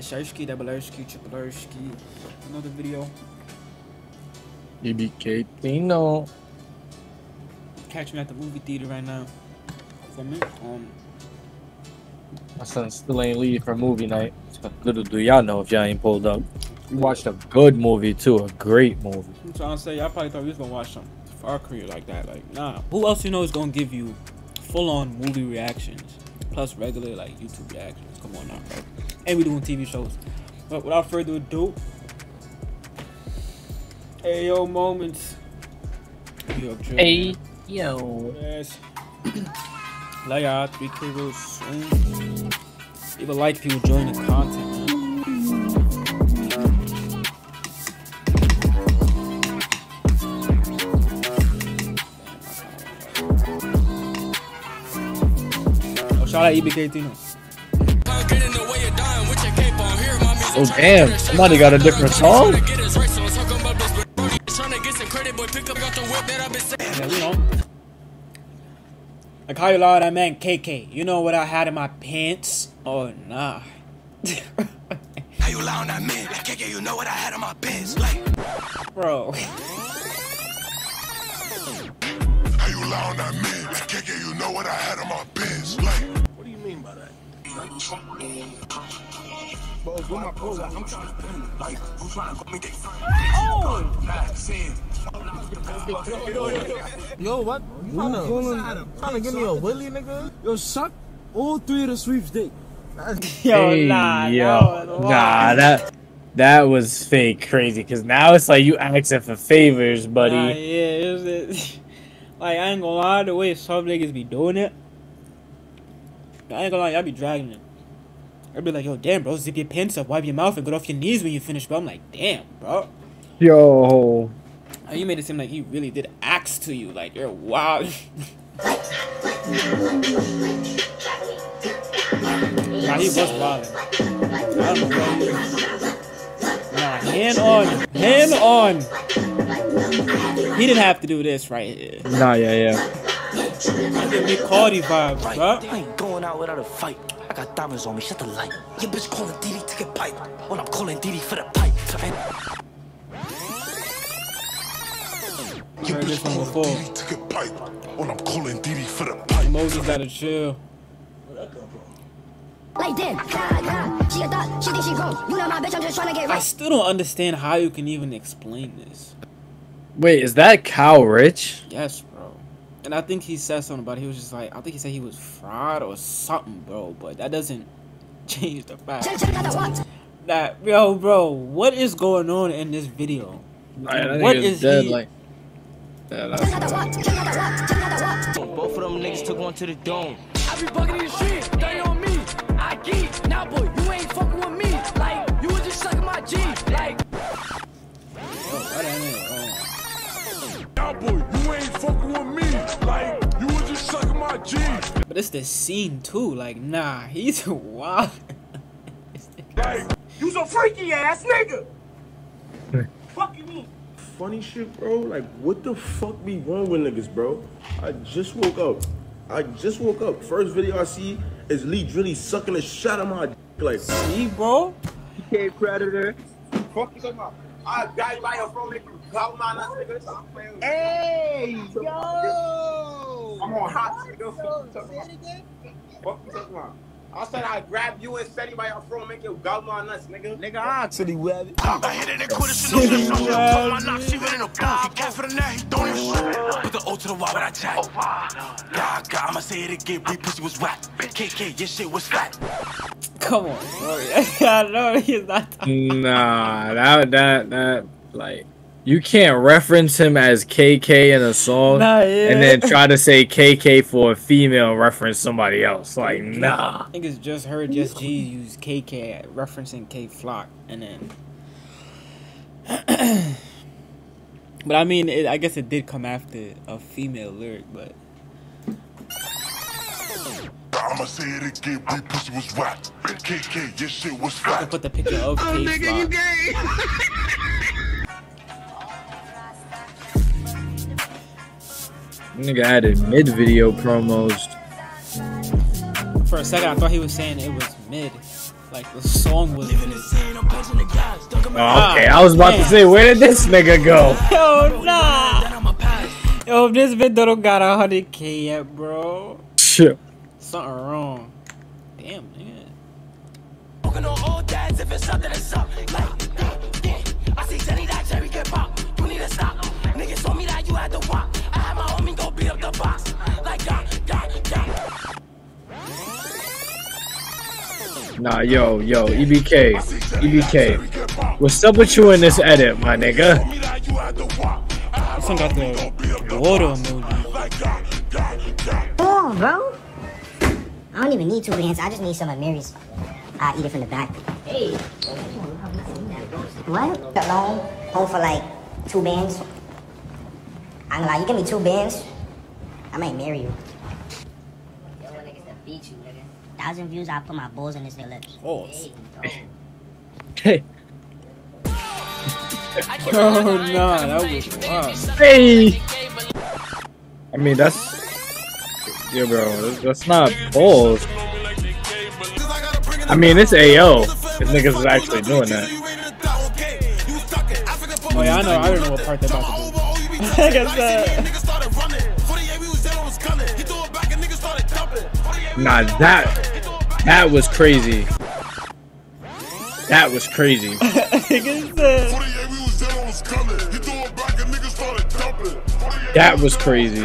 Asherski, double Erski, triple Erski. Another video. EBK Tino. Catch me at the movie theater right now. For me, my son still ain't leave for movie night. Little do y'all know if y'all ain't pulled up. We watched a good movie too, a great movie. I'm trying to say, y'all probably thought we was gonna watch some our career like that. Like, nah. Who else you know is gonna give you full-on movie reactions plus regular like YouTube reactions? Come on now, bro. And we doing TV shows. But without further ado, Ayo moments. Ayo. Yes. Like y'all, 3K real soon. Leave a like if you enjoying the content. Shout out EBK Tino. Oh damn, somebody got a different song? Yeah, you know. Like how you lie, that man KK. You know what I had in my pants? Oh nah. How you lie on that man? Like KK, you know what I had in my pants? Like bro. How you lie on that man? Like KK, you know what I had in my pants? Like by that. Yo, what? You trying to give me a willy, nigga? Yo, suck all three of the sweeps dick. Yo, hey, nah, that was fake crazy. Cause now it's like you asking for favors, buddy. Nah, yeah, like I ain't gonna lie, the way some niggas be doing it. I ain't gonna lie, y'all be dragging it. I'd be like, yo, damn, bro, zip your pants up, wipe your mouth, and get off your knees when you finish, bro. I'm like, damn, bro. Yo. Oh, you made it seem like he really did axe to you. Like, you're wild. Nah, he was wild. Nah, hand on. Hand on. He didn't have to do this right here. Nah, yeah. Big Cardi vibes, right? I ain't going out without a fight. I got diamonds on me, shut the light. Your bitch calling DD to get pipe. When I'm calling DD for the pipe. You bitch calling DD to get pipe. When I'm calling DD for the pipe. Moses gotta chill. Like that. She a thought, she thinks she grown. You know my bitch, I'm just trying to get right. I still don't understand how you can even explain this. Wait, is that Kyle Rich? Yes, bro. And I think he said something about it. He was just like, I think he said he was fried or something, bro. But that doesn't change the fact that, yo, bro, what is going on in this video? Like, what is dead, he? Like, yeah, that's both of them niggas took one to the dome. I be bugging this shit. Stay on me. I geek. Now, boy, you ain't fucking with me. Like, you was just sucking my G. Like, now, boy, you ain't fucking with me. Like, you were just sucking my G. But it's the scene too, like, nah, he's wild. Like, you's a freaky ass nigga. Fuck you mean? Funny shit, bro, like, what the fuck be wrong with niggas, bro? I just woke up. First video I see is Lee Drilly sucking a shot of my dick. Like, see, bro? Okay, predator. Fuck you, my. I got you by your phone, nigga. Hey, yo! I'm on hot shit, nigga. Fuck you talking about? I said I grab you and set you by your phone, make you gobble my nuts, nigga. Nigga, I actually wear it. I hit it and quit it, she knows that I'm gonna my knock, she went in a block. Cat for the night, he don't even shoot. Put the O to the Y, but I jacked. God, I'ma say it again, we pussy was whack. KK, your shit was fat. Come on, bro. I know he's not talking. Nah, that, like. You can't reference him as KK in a song and then try to say KK for a female reference somebody else. Like, nah. I think it's just heard Just G use KK referencing K Flock. And then. But I mean, I guess it did come after a female lyric, but. I'ma say it again, we pussy was whacked. KK, your shit was fat. I put the picture of K Flock. Nigga, you gay. Nigga added mid-video promos. For a second, I thought he was saying it was mid. Like the song was. Okay, I was about to say, where did this nigga go? Yo, nah. Yo, if this video don't got 100K yet, bro. Shit. Something wrong. Damn, man. Nah, yo, EBK. What's up with you in this edit, my nigga? This one got the water emoji. Come on, bro. I don't even need two hands. I just need some of Mary's. I eat it from the back. Hey. What? Alone, home for like 2 bands. I'm like, you give me 2 bands, I might marry you. Yo, niggas that beat you, nigga. 1,000 views, I'll put my balls in this nigga. Balls. Hey. Oh nah, that was wild. Hey. I mean, that's yeah, bro. That's not balls. I mean, it's AO. This niggas is actually doing that. Oh yeah, I know. I don't know what part they're about to do. Like I said. Nah, that was crazy. That was crazy. That was crazy.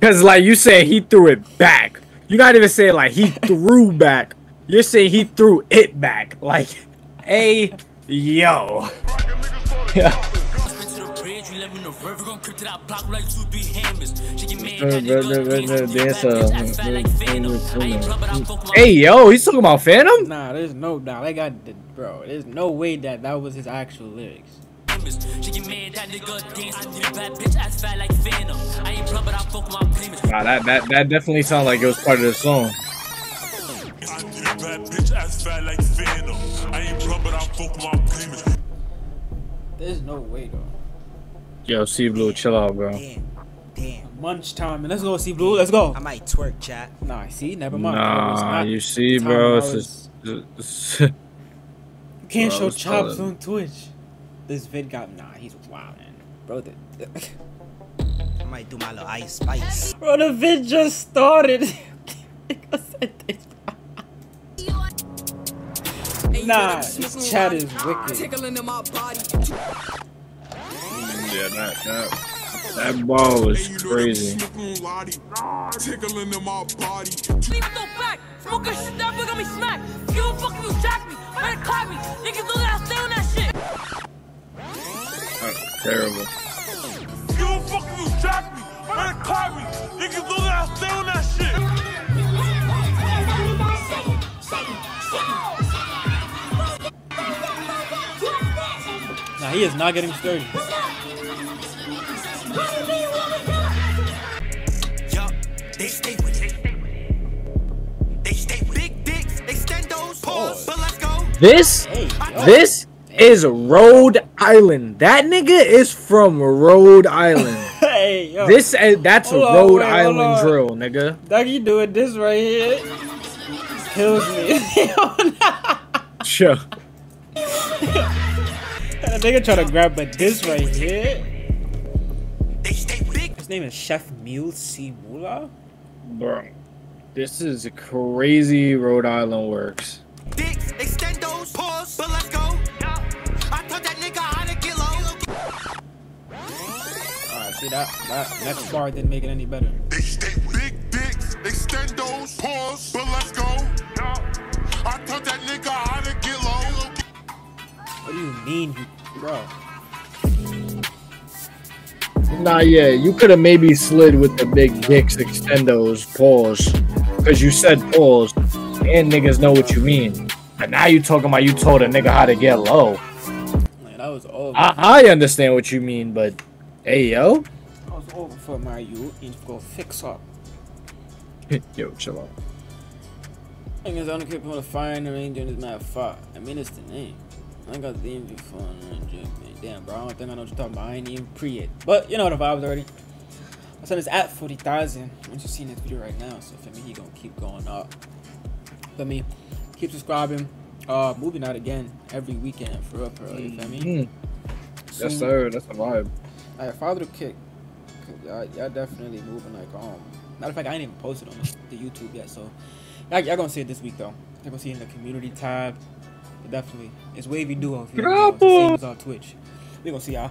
Cause like you said, he threw it back. You're not even saying like he threw back. You're saying he threw it back. Like, hey, yo. Yeah. Hey, yo, he's talking about Phantom? Nah, there's no doubt. Nah, I got the bro. There's no way that was his actual lyrics. Nah, that definitely sounds like it was part of the song. There's no way though. Yo, C Blu, chill out, bro. Damn. Munch time, and let's go, C Blu. Let's go. I might twerk, chat. Nah, see, never mind. Nah, you see, bro. It's you can't show chops on Twitch. This vid got nah. He's wild, man. Bro, I might do my little ice spice. Bro, the vid just started. Nah, this chat is wicked. Yeah, that ball was crazy. That's terrible. Nah, he is not getting sturdy. They stay with it. They stay with big dicks. They stand those paws. But let's go. This is Rhode Island. That nigga is from Rhode Island. Hey, yo. That's a Rhode Island drill, nigga. Doug, you doing this right here? Kills me. Sure. That nigga try to grab, but this right here. They stay big. His name is Chef Mule, C Mula. Bro, this is a crazy Rhode Island works. Dicks, extend those paws, but let's go. I told that nigga how to get low. Alright, see that next bar didn't make it any better. They stay big dicks, extend those paws, but let's go. I told that nigga how to get low. What do you mean, bro? Nah, yeah, you could have maybe slid with the big dicks, extendos, pause, because you said pause, and niggas know what you mean. But now you talking about you told a nigga how to get low. Man, that was over. I understand what you mean, but hey, yo. That was over for my you, and go fix up. Yo, chill out. I think it's only people to fire in the ring during this mad fight. I mean, it's the name. I ain't got the name before, man. Damn, bro, I don't think I know what you're talking about. I ain't even pre it. But you know the vibes already. My son is at 40,000. I'm just seeing this video right now, so for me, he gonna keep going up. feel me? Keep subscribing. Moving out again every weekend for real, bro. You feel me? Yes, sir. That's the vibe. Like Father Kick, y'all definitely moving like matter of fact, I ain't even posted on the YouTube yet, so y'all gonna see it this week though. Y'all gonna see it in the community tab. Definitely, it's WavyDuo. If you know, same as on Twitch. We gonna see y'all.